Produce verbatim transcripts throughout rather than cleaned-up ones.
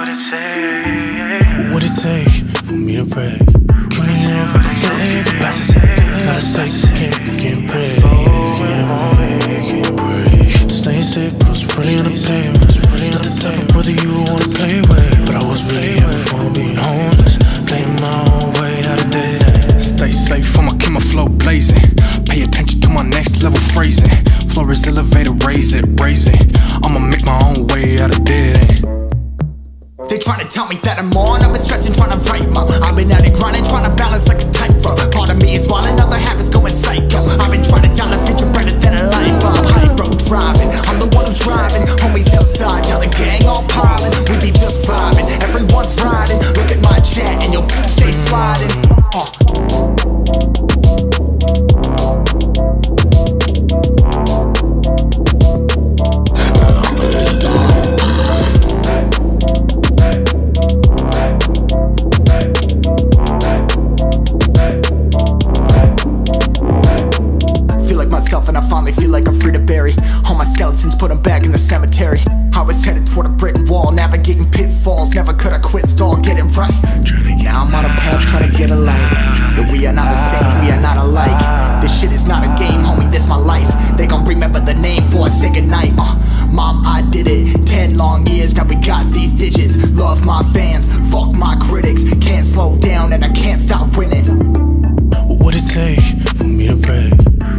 would it take? What would it take for me to break? Can we live? Can't live? That's the same. Not a stasis. Can't can't break. Can't break. Staying safe, but I was really on the pavement. Not the type of brother you wanna play with, but I was really here before being homeless. Playing my own way out of day day. Stay safe, I'ma keep my flow blazing. Pay attention to my next level phrasing. Floor is elevated, raise it, raise it. I'ma make my own way out of dead end. They tryna tell me that I'm on, I've been stressing, tryna write more. I've been at it grinding, tryna balance like a tightrope. Part of me is wild, another half is going psycho. I've been tryna down a future better than a light bulb. High road driving, I'm the one who's driving. Homies outside, now the gang all piling. We be just vibing, everyone's riding. Look at my chat and your poop stay sliding. Uh. And I finally feel like I'm free to bury all my skeletons, put them back in the cemetery. I was headed toward a brick wall, navigating pitfalls. Never could I quit, stall, get it right. Now I'm on a path trying to get a light. And we are not the same, we are not alike. This shit is not a game, homie, this my life. They gon' remember the name for a second night. uh, Mom, I did it, ten long years, now we got these digits. Love my fans, fuck my critics. Can't slow down and I can't stop winning. What would it take for me to break?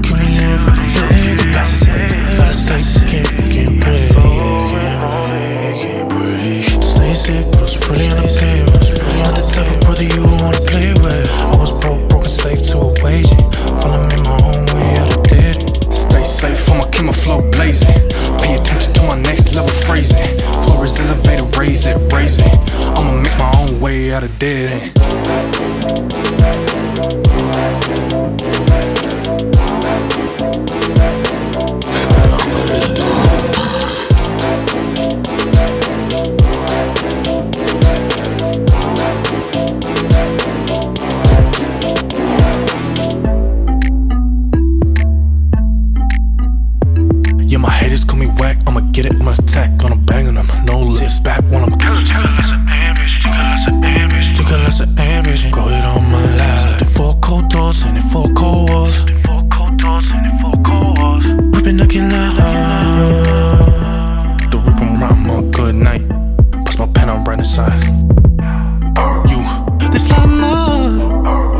Can we live? That's it. Not a stasis. Can't can't break. Can't break. Staying sick, but I was really on the pavement. Not the type of brother you wanna play with. I was broke, broken slave to a wage. Follow me my own way out of dead. Stay safe, I'ma keep my flow blazing. Pay attention to my next level phrasing. Floor is elevated, raise it, raise it. I'ma make my own way out of dead end. Yeah, my haters call me whack, I'ma get it, I'ma attack. Gonna bang on them, no lips back when I'm killing. Take a lesser ambition, take a lesser ambition, take a lesser ambition. Grow it on my life. Slipping four cold doors, and it four cold walls. Slipping four cold doors, and it four cold walls. Ripping like your life. The rip em round, I'm a good night. Push my pen, I'm right inside. You, this love more. Oh.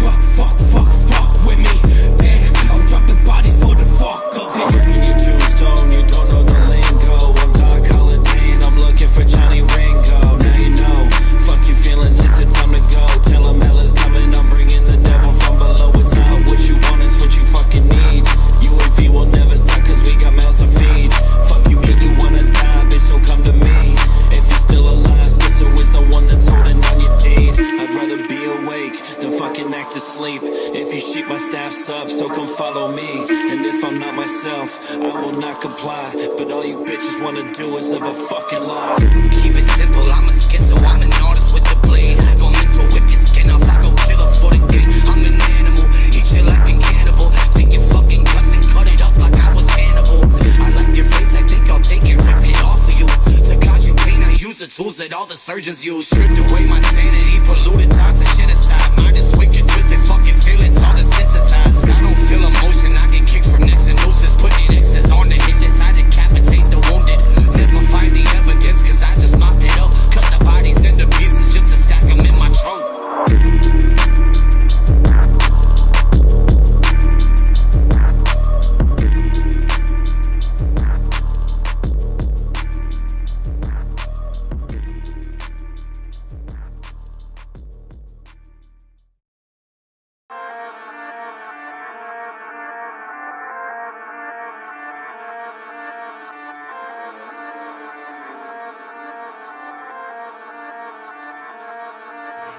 Fuck, fuck, fuck, fuck with me. I comply, but all you bitches wanna do is live a fucking lie. Keep it simple, I'm a schizo, I'm an artist with the blade. I go mental, whip your skin off, I go killer for the game. I'm an animal, eat you like a cannibal. Take your fucking cuts and cut it up like I was Hannibal. I like your face, I think I'll take it, rip it off of you. To cause your pain, I use the tools that all the surgeons use. Stripped away my sanity, polluted thoughts and genocide. Mind is wicked, twisted, fucking feelings, all desensitized. I don't feel emotion, I get kicks from next and nooses. Putting X's on the hitness, I decapitate the wounded. Never find the evidence, cause I just mopped it up. Cut the bodies into pieces just to stack them in my trunk.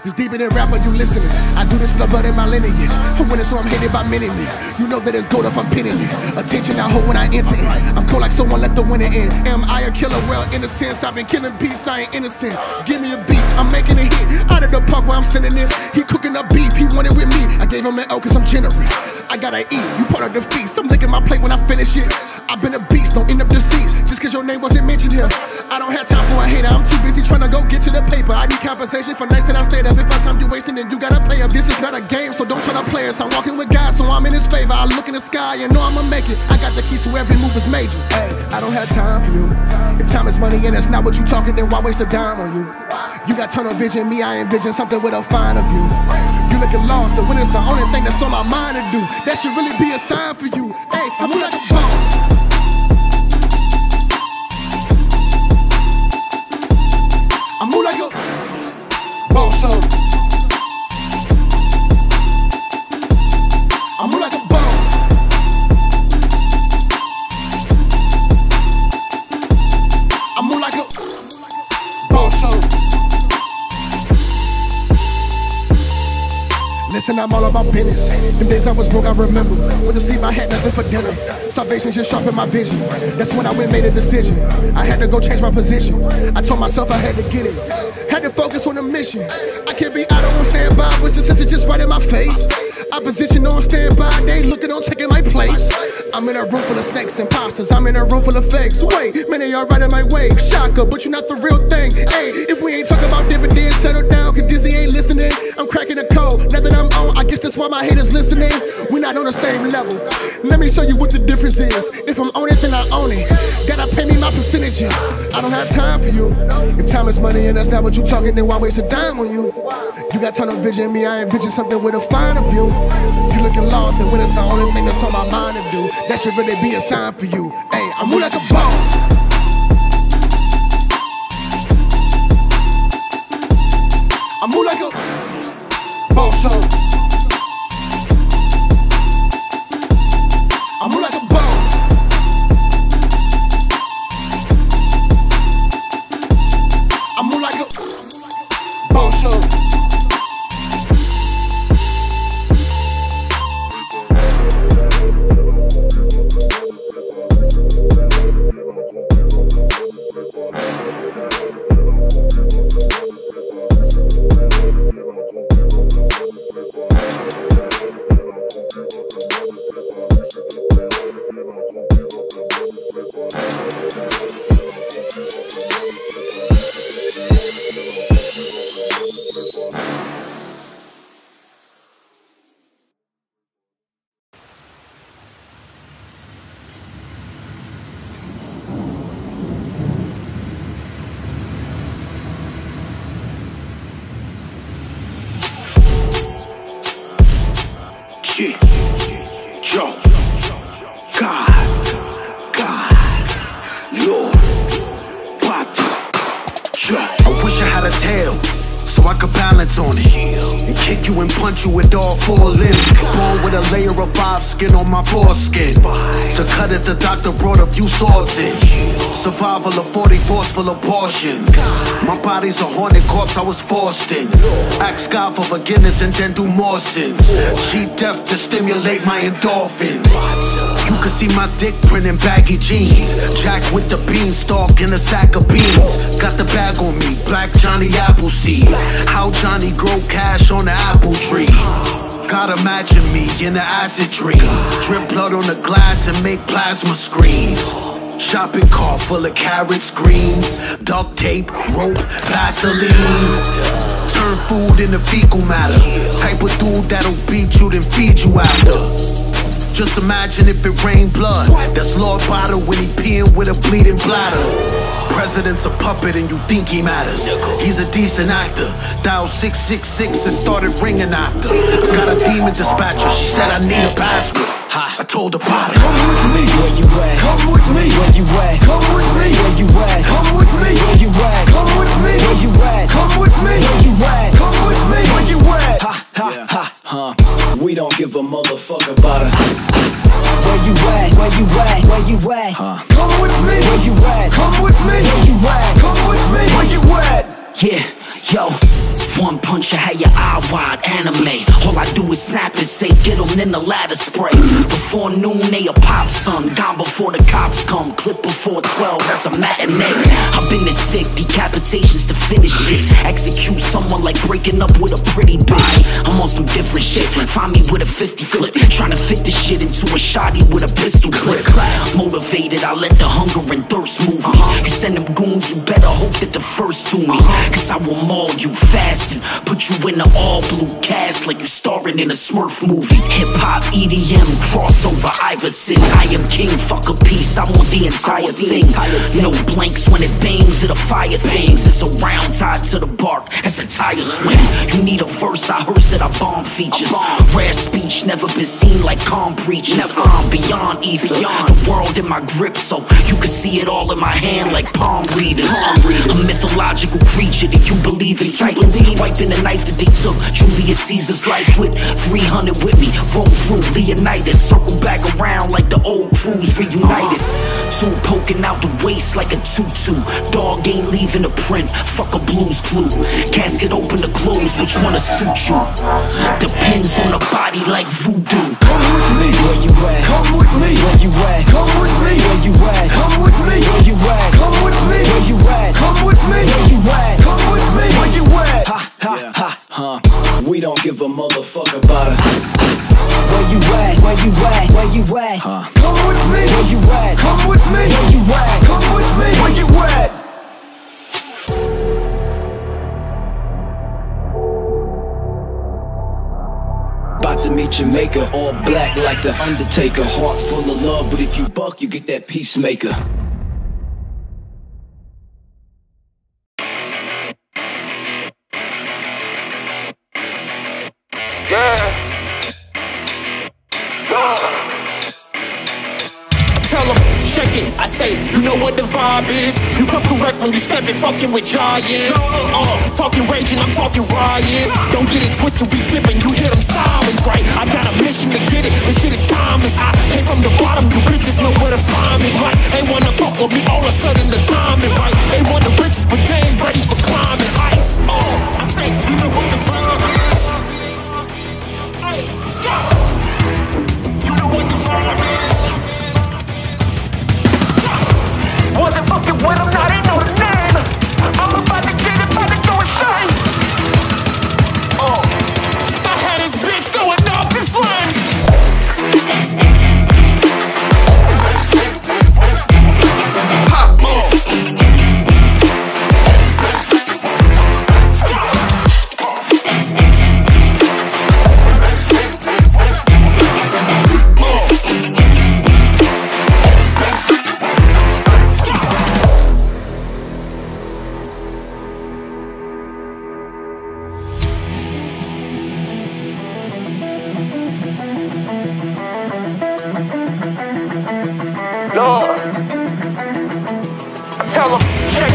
This deeper than rapper, you listening. I do this for the blood in my lineage. I'm winning, so I'm hated by men in it. You know that it's gold if I'm pinning it. Attention I hold when I enter it. I'm cold like someone left the winner in. Am I a killer? Well, in a sense, I've been killing beats, I ain't innocent. Give me a beat, I'm making a hit. Out of the park where I'm sending this. He cooking up beef, he wanted with me. I gave him an L cause I'm generous. I gotta eat, you part of the feast. I'm licking my plate when I finish it. I've been a beast, don't end up deceased. Just cause your name wasn't mentioned here. I don't have time for a hater, I'm too busy trying to go get to the paper. I need compensation for nights that I stayed up. If my time you wasting, then you gotta play up. This is not a game, so don't try to play us. I'm walking with God, so I'm in his favor. I look in the sky and know I'ma make it. I got the keys to every move is major. Hey, I don't have time for you. If time is money and that's not what you talking, then why waste a dime on you? You got tunnel vision, me I envision something with a fine of you. You looking lost, and when it's the only thing that's on my mind to do, that should really be a sign for you. Hey, I move like a boss. I move like a Bozo. I move like a boss. I move like a bozo. Listen, I'm all about business. Them days I was broke, I remember. With the sleep, I had nothing for dinner. Starvation just sharpened my vision. That's when I went made a decision. I had to go change my position. I told myself I had to get it. Had to focus on the mission. I can't be out on standby with success is just right in my face. Opposition on standby, they looking on taking my place. I'm in a room full of snakes and imposters. I'm in a room full of fakes. Wait, man, they all right in my way. Shocker, but you not the real thing. Hey, if we ain't talking about dividends, settle down, cause Dizzy ain't listening. I'm cracking the code, now that I'm on, I guess that's why my haters listening. We're not on the same level. Let me show you what the difference is. If I'm on it, then I own it. Gotta pay me my percentages. I don't have time for you. If time is money and that's not what you talking, then why waste a dime on you? You got tunnel vision, me I envision something with a finer view. You looking lost, and when it's the only thing that's on my mind to do, that should really be a sign for you. Hey, I move like a boss. I move like a bozo. I move like a boss. I move like a bozo. I wish I had a tail so I could balance on it and kick you and punch you with all four limbs. Born with a layer of five skin on my foreskin. To cut it, the doctor brought a few swords in. Survival of forty-fours full of portions. My body's a haunted corpse I was forced in. Ask God for forgiveness and then do more sins. Cheap death to stimulate my endorphins. You can see my dick print in baggy jeans. Jack with the beanstalk in a sack of beans. Got the bag on me, black Johnny Appleseed. How Johnny grow cash on the apple tree. God imagine me in an acid dream. Drip blood on the glass and make plasma screens. Shopping cart full of carrots, greens, duct tape, rope, Vaseline. Turn food into fecal matter. Type of dude that'll beat you then feed you after. Just imagine if it rained blood. That's Lord Bottle when he peeing with a bleeding bladder. President's a puppet and you think he matters. He's a decent actor. Dial six six six and started ringing after. I got a demon dispatcher. She said I need a password. I told her about it. Come with me. Where you at? Come with me. Where you at? Come with me. Where you at? Come with me. Where you at? Come with me. Where you at? Come with me. Where you at? Come with me. Where you at? Ha ha ha. Huh. We don't give a motherfucker about it. Where you at? Where you at? Where you at? Huh. Come with me. Where you at? Come with me. Where you at? Come with me. Where you at? Yeah, yo. One punch, I had your eye wide, anime. All I do is snap and say, get them in the ladder spray. Before noon, they a pop, son. Gone before the cops come. Clip before twelve, that's a matinee. I've been this sick, decapitations to finish it. Execute someone like breaking up with a pretty bitch. I'm on some different shit. Find me with a fifty clip. Trying to fit this shit into a shoddy with a pistol clip. Motivated, I let the hunger and thirst move me. You send them goons, you better hope that the first do me. Cause I will maul you fast. Put you in an all-blue cast like you starring in a Smurf movie. Hip-hop, E D M, crossover, Iverson. I am king, fuck a piece, I want the entire thing. No blanks when it bangs, it'll fire things. It's a round tied to the bark, that's a tire swing. You need a verse, I hearse it, I bomb features. Rare speech, never been seen like calm preachers. I'm beyond ether, the world in my grip, so you can see it all in my hand like palm readers. A mythological creature that you believe in titans. Wiping the knife that they took Julius Caesar's life with. Three hundred with me, roll through Leonidas. Circle back around like the old crews reunited. Two poking out the waist like a tutu. Dog ain't leaving a print, fuck a Blues Clue. Casket open to close, which one to suit you? Depends on the body like voodoo. Come with me, where you at? Come with me, where you at? Come with me, where you at? Come with me, where you at? Come with me, where you at? Come with me, where you at? Come with me, where you at? Ha, ha, ha. We don't give a motherfucker about it. Where you at? Where you at? Where you at? Huh. Come with me. Where you at? Come with me. Where you at? Come with me. Where you at? About to meet Jamaica, all black like the Undertaker. Heart full of love, but if you buck, you get that peacemaker. I say, you know what the vibe is. You come correct when you steppin' fuckin' with giants. Uh, talking raging, I'm talking riots. Don't get it twisted, we dippin', you hear them sirens, right? I got a mission to get it, this shit is timeless. I came from the bottom, you bitches know where to find me, right? They wanna fuck with me, all of a sudden the timing, right? They want the riches, but they ain't ready for climbing heights. Oh, uh, I say, you know what the vibe is. Hey, let's go. You know what the vibe is. Wasn't fucking with him, not even his name. I'm about to get it, about to go insane. Oh, I had his bitch going up in flames. Pop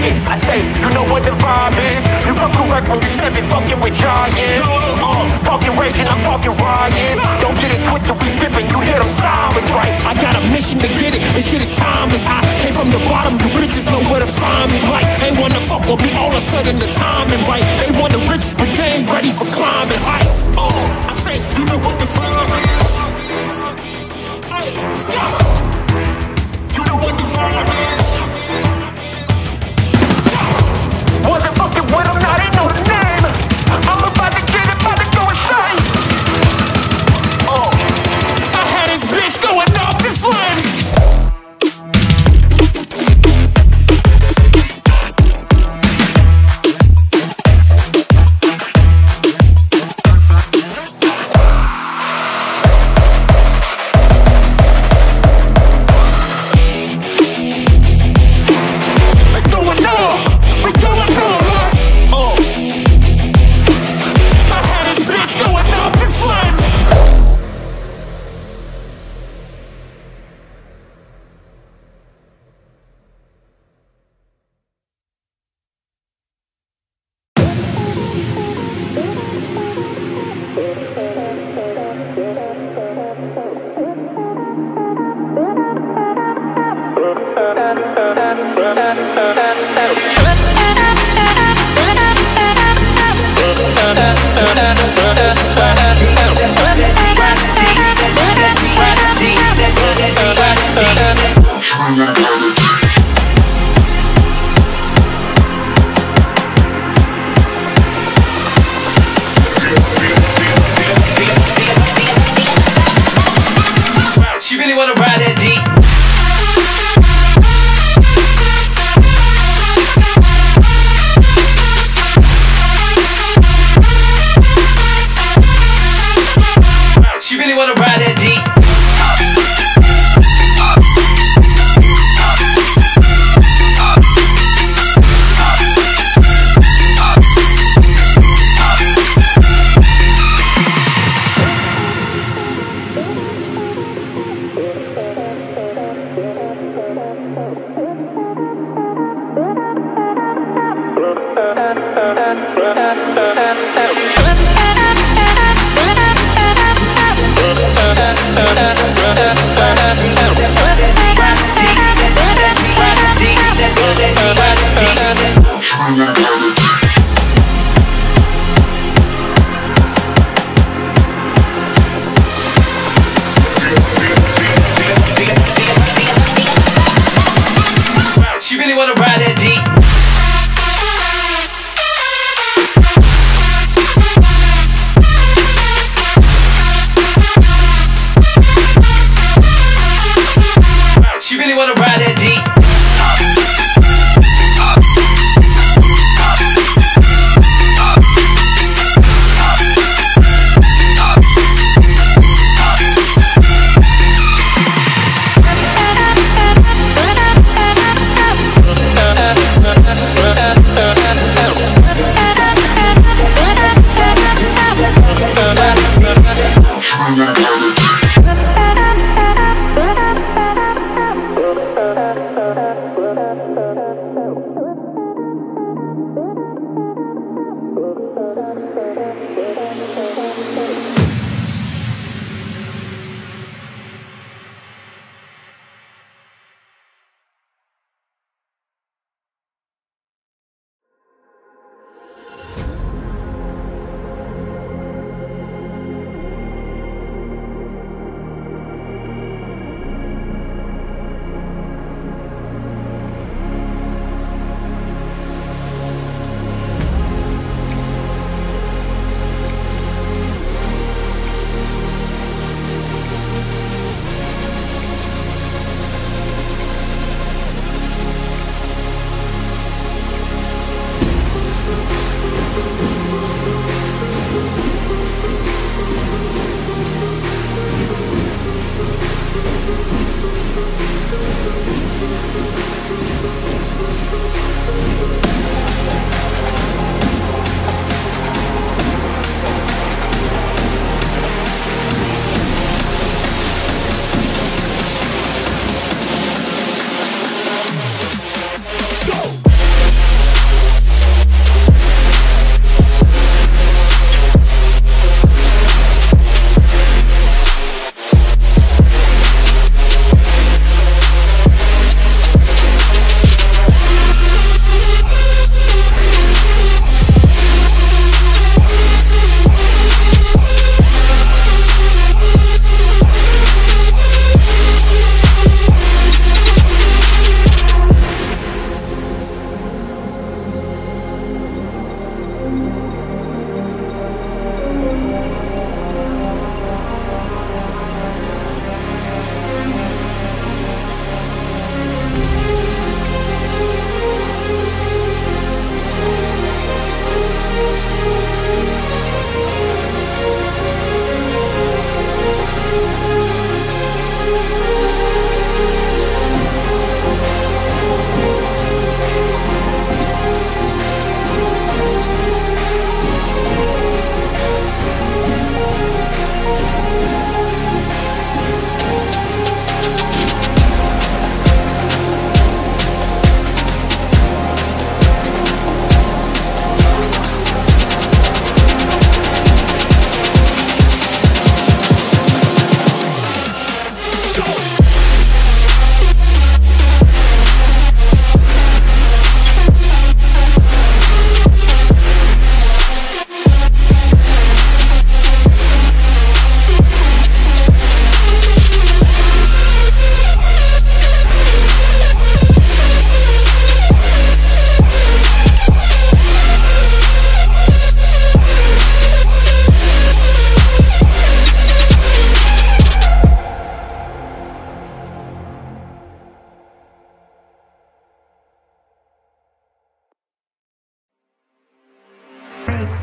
I say, you know what the vibe is. You I'm correct when you said me fucking with giants. Uh, fucking raging, I'm fucking rioting. Don't get it twisted, we dipping, you hear them sirens, right? I got a mission to get it, and shit is timeless. I came from the bottom, you bitches know where to find me, like. They wanna fuck with me all of a sudden, the timing, right? They want the riches, but they ain't ready for climbing heights. Uh, I say, you know what the fuck is? Hey, let's go! You know what the fuck is? Wasn't fucking with him, not in no name. I'm about to get it, about to go insane. Oh, I had his bitch going up in flames.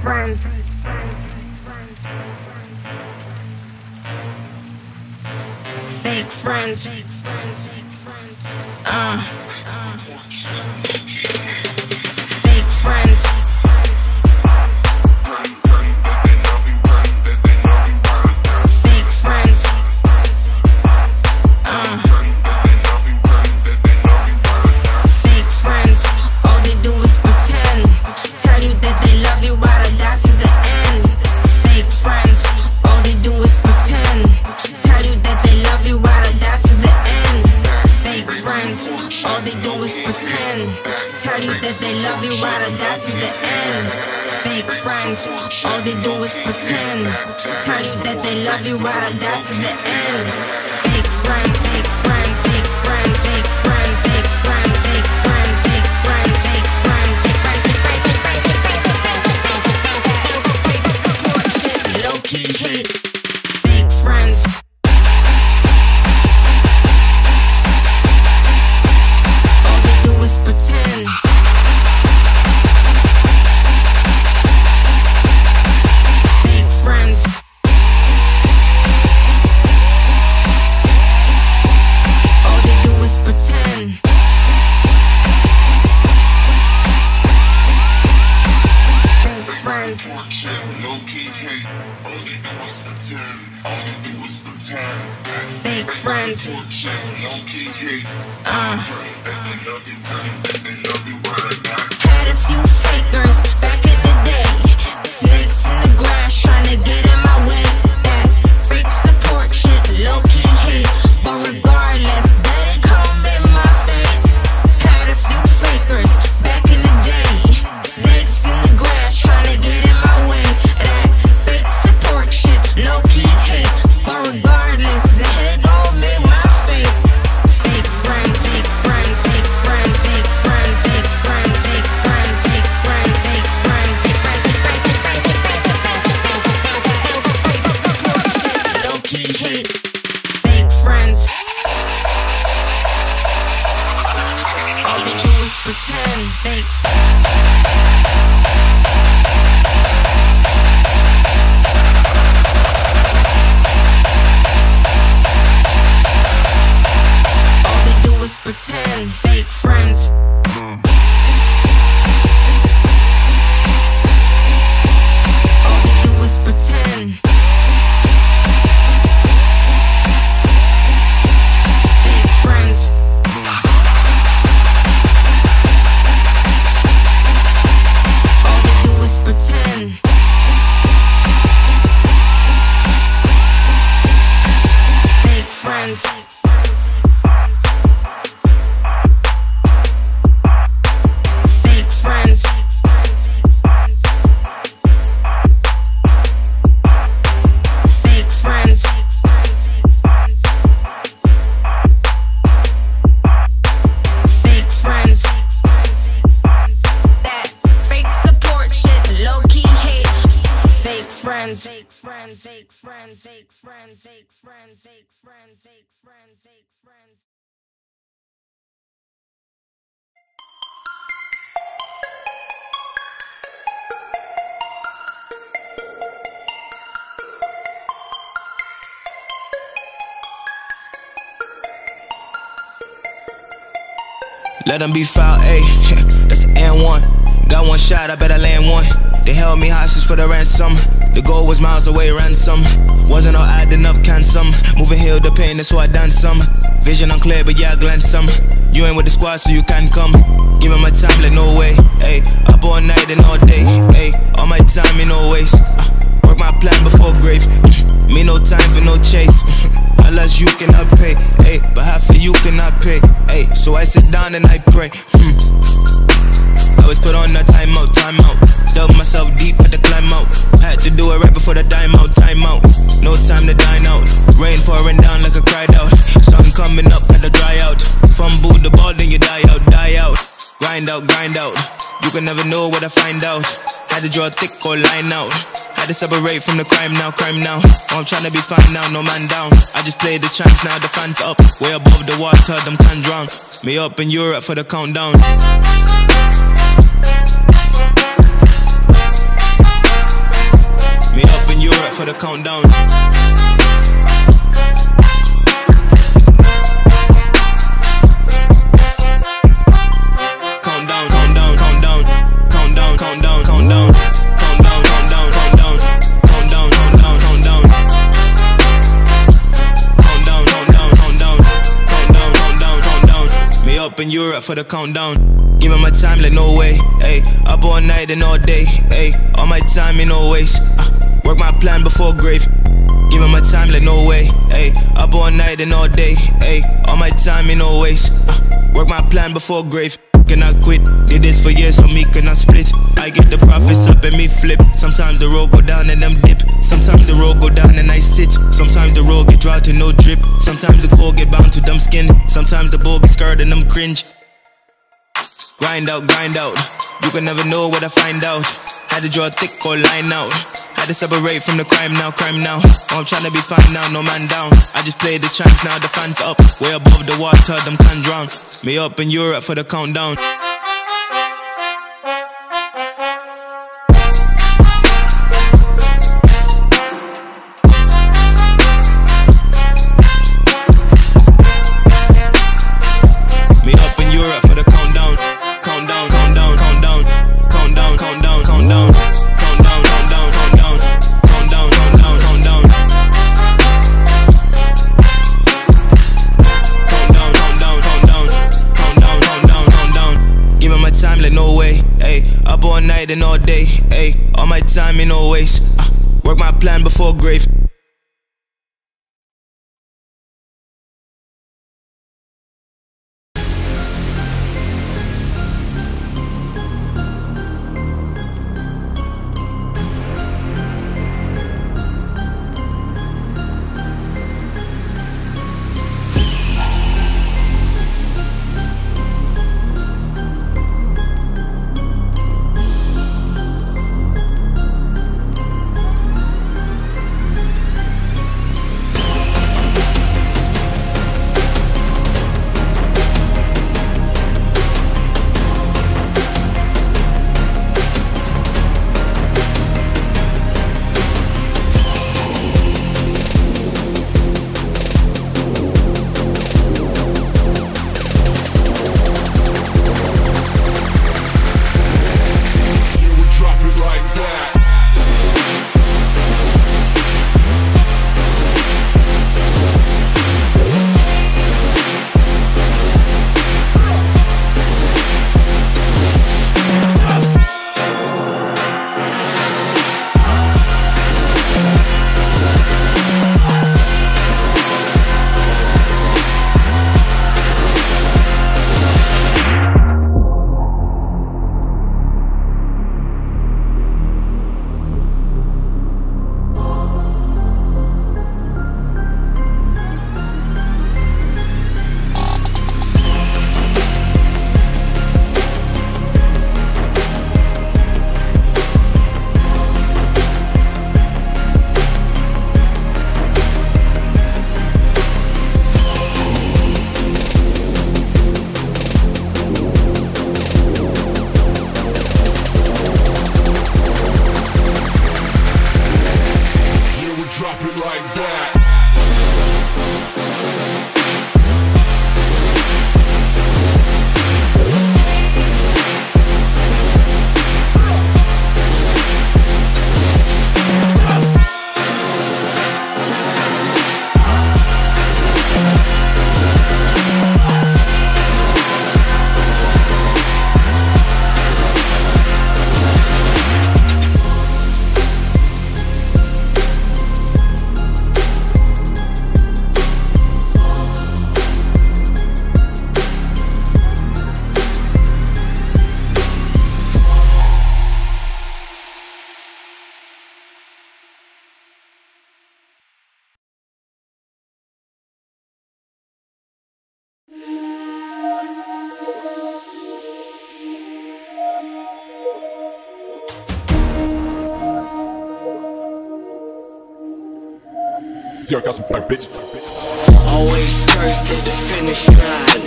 friend, friend. Fake friends. Uh. Fake friends. All they do is pretend. Tell you that they love you while I die to the end. Fake friends. All they do is pretend. Tell you that they love you while I die to the end. Fake friends. Fake friends. Fake friends. Fake friends. Fake friends. Fake friends. Fake friends. Fake friends. Fake friends. Fake friends. Fake friends. Fake friends. Fake friends. Fake friends. Shit, low key hate. Fake friends. Fake friends. Uh. Had a few fakers back in the day. Snakes in the grass trying to get in my way. That fake support shit, low key hate. But regardless, let it come in my fate. Had a few fakers back in the day. Snakes in the grass trying to get in my way. That fake support shit, low key hate. But regardless, let it go. Pretend fake. All they do is pretend fake friends. All they do is pretend. Fake friends, fake friends, fake friends, fake friends, fake friends, fake friends, fake friends. Let them be found, ayy, that's the and one. Got one shot, I better land one. They held me hostage for the ransom. The goal was miles away, ransom. Wasn't all adding up, can some. Moving hill, the pain, that's why I dance some. Vision unclear, but yeah, I glance some. You ain't with the squad, so you can't come. Give me my time, like no way. Ayy, up all night and all day. Ayy, all my time in no waste. Uh, work my plan before grave. Mm, me no time for no chase. Unless you cannot pay. Ayy, but half of you cannot pay. Ayy, so I sit down and I pray. Mm. I was put on a time out, time out. Dug myself deep, had to climb out. Had to do it right before the dime out, time out. No time to dine out. Rain pouring down like I cried out. Sun coming up, had to dry out. Fumble the ball, then you die out, die out. Grind out, grind out. You can never know what I find out. Had to draw a thick or line out. Had to separate from the crime now, crime now. Oh, I'm trying to be fine now, no man down. I just played the chance, now the fans up. Way above the water, them can drown. Me up in Europe for the countdown. down, down. Calm down, calm down, calm down. Calm down, calm down, calm down. Calm down, calm down, calm down. Calm down, calm down, calm down. Calm down, calm down, calm down. Calm down, calm down, calm down. Me up in Europe for the countdown. Give me my time like no way, ayy. Up all night and all day, ayy. All my time in no waste, uh, work my plan before grave. Give me my time like no way, ayy. Up all night and all day, ayy. All my time in no waste, uh, work my plan before grave. Cannot quit, did this for years so me cannot split. I get the profits up and me flip. Sometimes the road go down and them dip. Sometimes the road go down and I sit. Sometimes the road get drought and no drip. Sometimes the cold get bound to dumb skin. Sometimes the bull get scarred and I'm cringe. Grind out, grind out. You can never know what I find out. Had to draw a thick or line out. Had to separate from the crime now, crime now. Oh, I'm trying to be fine now, no man down. I just played the chance now, the fans up. Way above the water, them can drown. Me up in Europe for the countdown. And all day, ayy, all my time in no waste, uh, work my plan before grave. Zero got some fire, bitch. Always first to the finish line.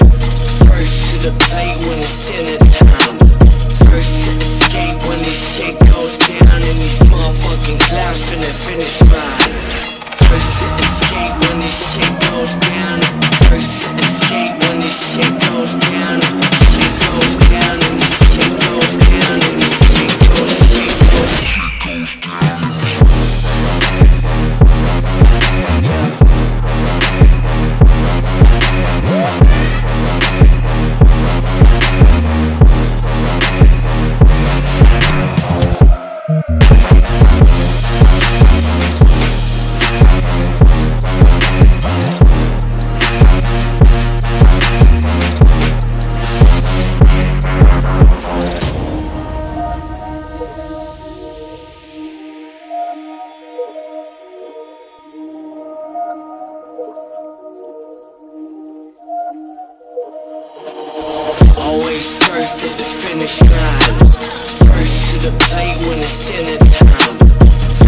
First to the plate when it's dinner time. First to escape when this shit goes down. And these motherfucking clouds finna finish line. the plate when it's dinner time.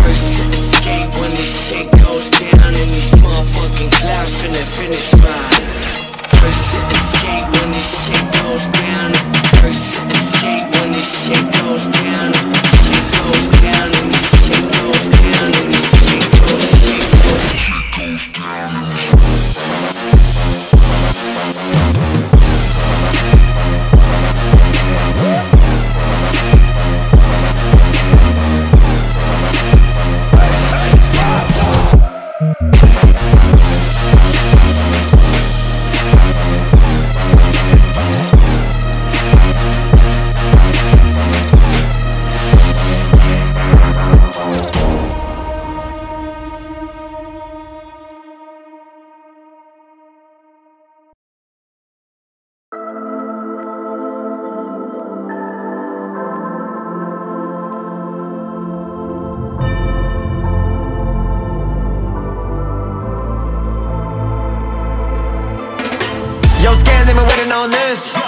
First to escape when this shit goes down, and these motherfucking clouds finna finish mine. First to escape when this shit goes down. First to escape when this shit goes down. Shit goes down and this shit goes down and this shit goes down. Shit goes down and this shit goes down.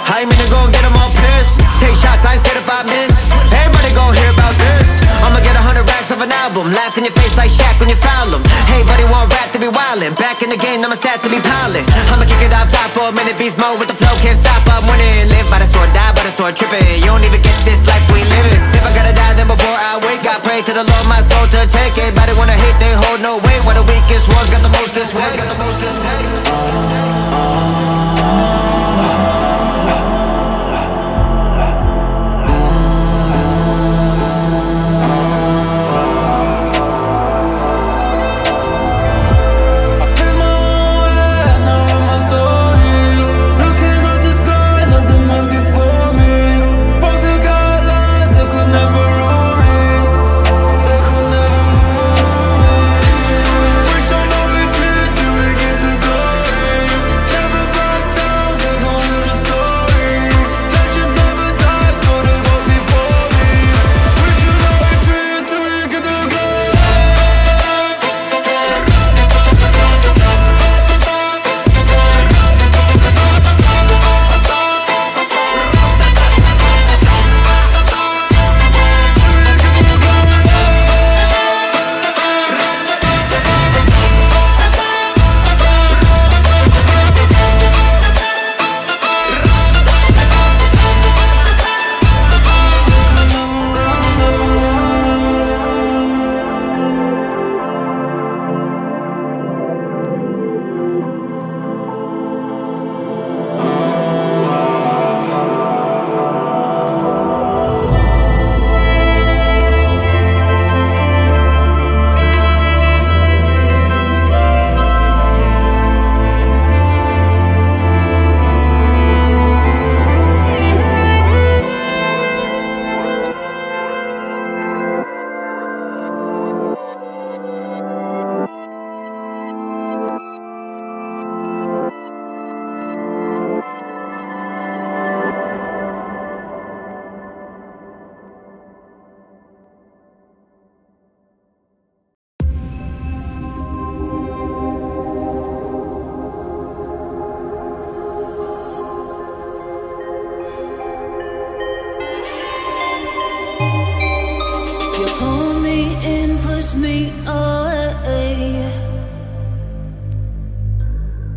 I ain't mean to go and get them all pissed. Take shots, I ain't scared if I miss. Everybody gon' hear about this. I'ma get a hundred racks of an album. Laugh in your face like Shaq when you foul him. Hey buddy, want rap to be wildin'. Back in the game, now my stats to be piling. I'ma kick it off top for a minute. Beast mode with the flow, can't stop, I'm winning. Live by the sword, die by the sword, trippin'. You don't even get this life we livin'. If I gotta die, then before I wake, I pray to the Lord my soul to take. Everybody wanna hate, they hold no weight. Why the weakest ones got the most this way.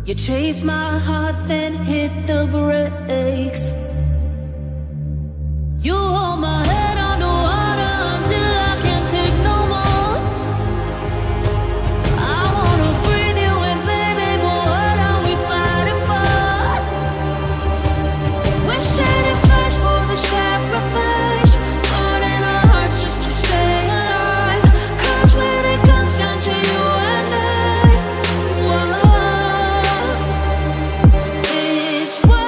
You chased my heart, then hit the brakes. You hold my head under water until I can't take no more. I wanna breathe you in, baby, but what are we fighting for? We're shedding flash for the sacrifice, burning our hearts just to stay alive. 'Cause when it comes down to you and I, whoa. It's why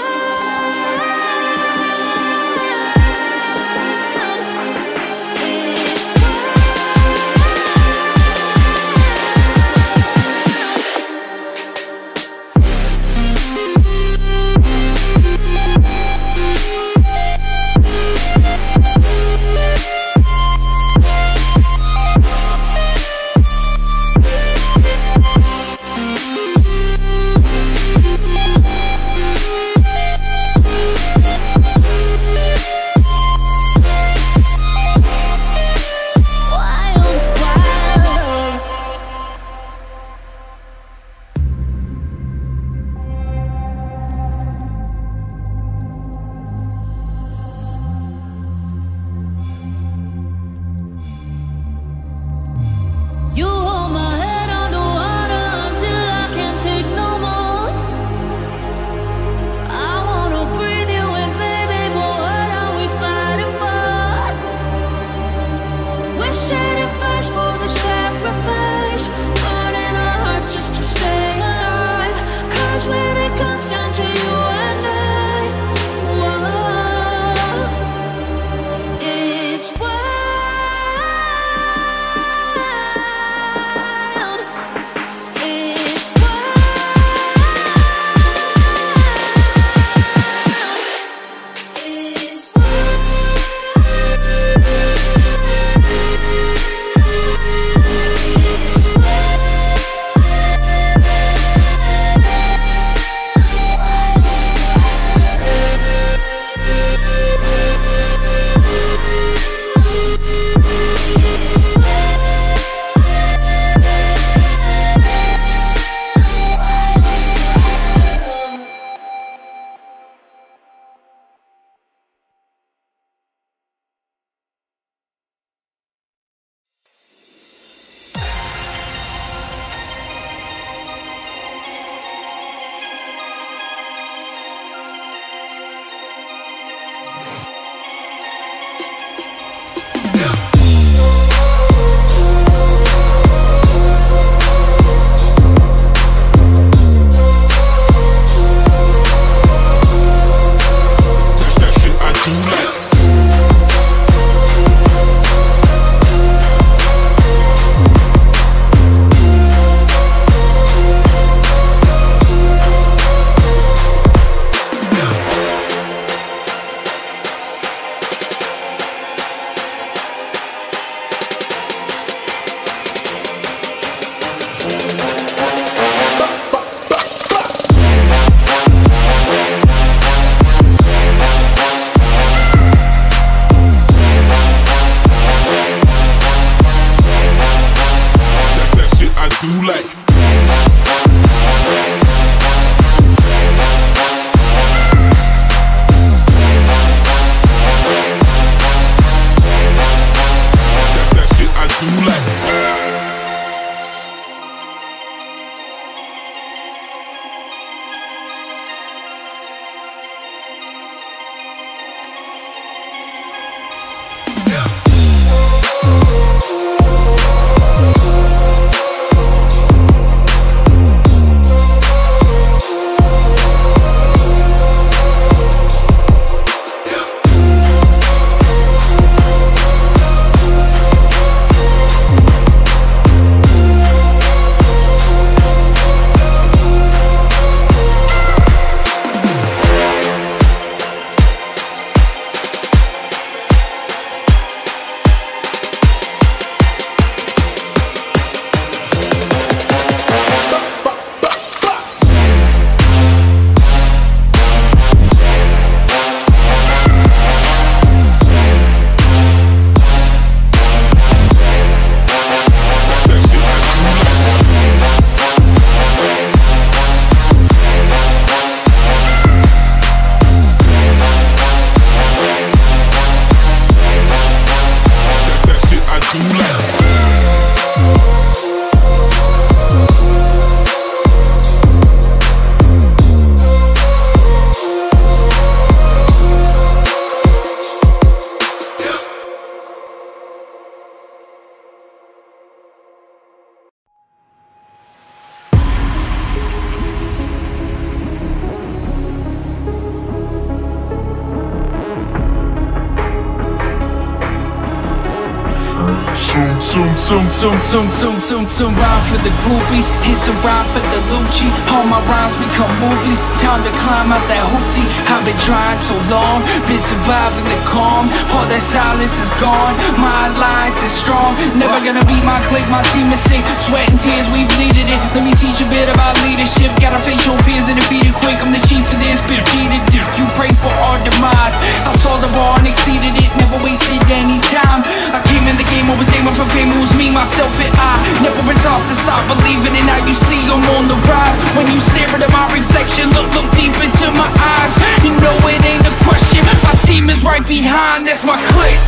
Zoom, zoom, zoom, zoom, zoom, zoom. Rhyme for the groupies, it's a rhyme for the Lucci. All my rhymes become movies. Time to climb out that hoopty. I've been trying so long, been surviving the calm. All that silence is gone, my alliance is strong. Never gonna beat my clique, my team is sick. Sweat and tears, we bleeded it. Let me teach a bit about leadership. Gotta face your fears and defeat it quick. I'm the chief of this, bitch, needed it. You pray for our demise. I saw the bar and exceeded it. Never wasted any time. I came in the game, I was aiming for fame, it was me, myself and I. Never been thought to stop believing, and now you see I'm on the rise. When you stare at my reflection, look, look deep into my eyes. You know it ain't a question, my team is right behind, that's my clique.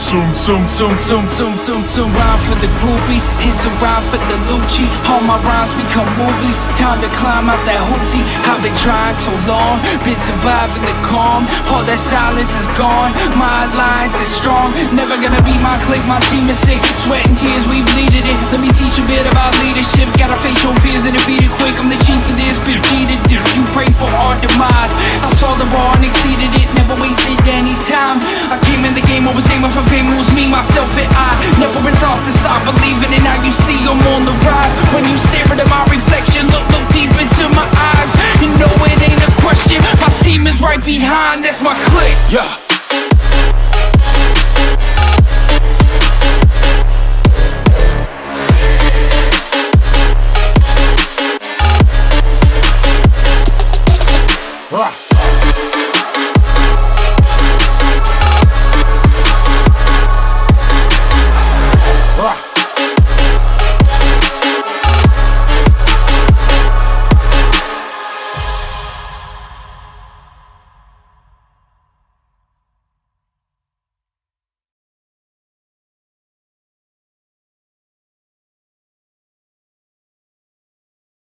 zoom, zoom, zoom, zoom, zoom, zoom, zoom. Rhyme for the groupies, it's a rhyme for the Lucci. All my rhymes become movies. Time to climb out that hoopty. I've been trying so long, been surviving the calm. All that silence is gone, my alliance is strong. Never gonna be my clique, my team is sick. Sweat and tears, we bleeded it. Let me teach a bit about leadership. Gotta face your fears and defeat it quick. I'm the chief of this, big G to do. You pray for our demise. I saw the bar and exceeded it, never wasted any time. I came in the game, I was aiming for fame. It was me, myself, and I. Never thought to stop believing, and now you see I'm on the rise. When you stare at my reflection, look, look deep into my eyes.